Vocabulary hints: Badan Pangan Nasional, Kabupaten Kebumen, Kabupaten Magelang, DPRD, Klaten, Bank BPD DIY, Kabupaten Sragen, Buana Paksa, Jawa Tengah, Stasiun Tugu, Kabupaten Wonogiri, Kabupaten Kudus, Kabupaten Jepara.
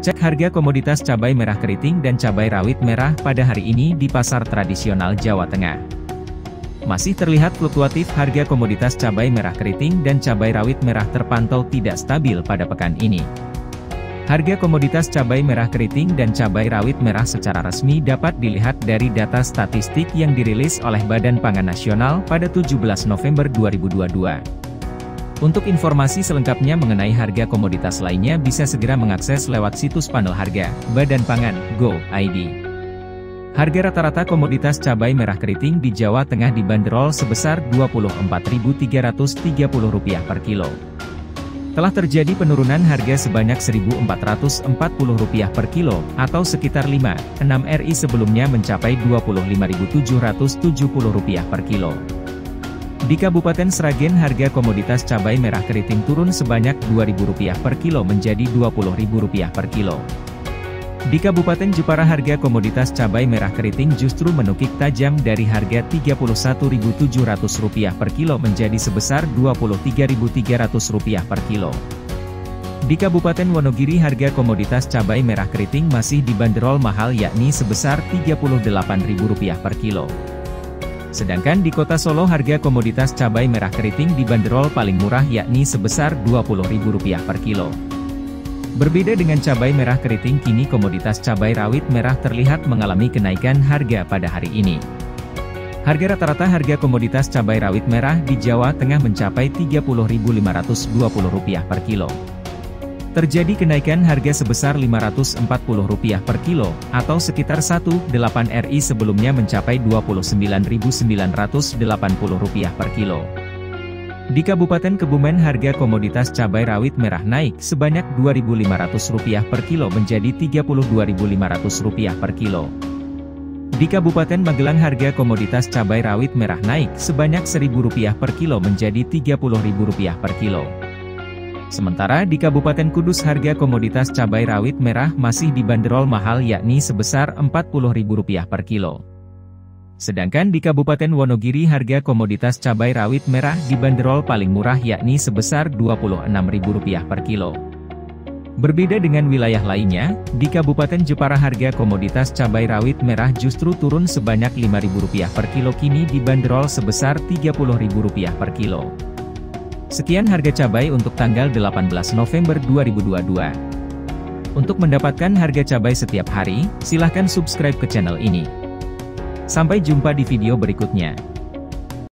Cek harga komoditas cabai merah keriting dan cabai rawit merah pada hari ini di pasar tradisional Jawa Tengah. Masih terlihat fluktuatif harga komoditas cabai merah keriting dan cabai rawit merah terpantau tidak stabil pada pekan ini. Harga komoditas cabai merah keriting dan cabai rawit merah secara resmi dapat dilihat dari data statistik yang dirilis oleh Badan Pangan Nasional pada 17 November 2022. Untuk informasi selengkapnya mengenai harga komoditas lainnya bisa segera mengakses lewat situs panel harga Badan Pangan Go.id. Harga rata-rata komoditas cabai merah keriting di Jawa Tengah dibanderol sebesar Rp24.330 per kilo. Telah terjadi penurunan harga sebanyak Rp1.440 per kilo, atau sekitar 5,6 Ri sebelumnya mencapai Rp25.770 per kilo. Di Kabupaten Sragen harga komoditas cabai merah keriting turun sebanyak Rp2.000 per kilo menjadi Rp20.000 per kilo. Di Kabupaten Jepara harga komoditas cabai merah keriting justru menukik tajam dari harga Rp31.700 per kilo menjadi sebesar Rp23.300 per kilo. Di Kabupaten Wonogiri harga komoditas cabai merah keriting masih dibanderol mahal yakni sebesar Rp38.000 per kilo. Sedangkan di Kota Solo harga komoditas cabai merah keriting dibanderol paling murah yakni sebesar Rp20.000 per kilo. Berbeda dengan cabai merah keriting, kini komoditas cabai rawit merah terlihat mengalami kenaikan harga pada hari ini. Harga rata-rata harga komoditas cabai rawit merah di Jawa Tengah mencapai Rp30.520 per kilo. Terjadi kenaikan harga sebesar Rp540 per kilo, atau sekitar 1,8 Ri sebelumnya mencapai Rp29.980 per kilo. Di Kabupaten Kebumen harga komoditas cabai rawit merah naik sebanyak Rp2.500 per kilo menjadi Rp32.500 per kilo. Di Kabupaten Magelang harga komoditas cabai rawit merah naik sebanyak Rp1.000 per kilo menjadi Rp30.000 per kilo. Sementara di Kabupaten Kudus harga komoditas cabai rawit merah masih dibanderol mahal yakni sebesar Rp40.000 per kilo. Sedangkan di Kabupaten Wonogiri harga komoditas cabai rawit merah dibanderol paling murah yakni sebesar Rp26.000 per kilo. Berbeda dengan wilayah lainnya, di Kabupaten Jepara harga komoditas cabai rawit merah justru turun sebanyak Rp5.000 per kilo kini dibanderol sebesar Rp30.000 per kilo. Sekian harga cabai untuk tanggal 18 November 2022. Untuk mendapatkan harga cabai setiap hari, silahkan subscribe ke channel ini. Sampai jumpa di video berikutnya.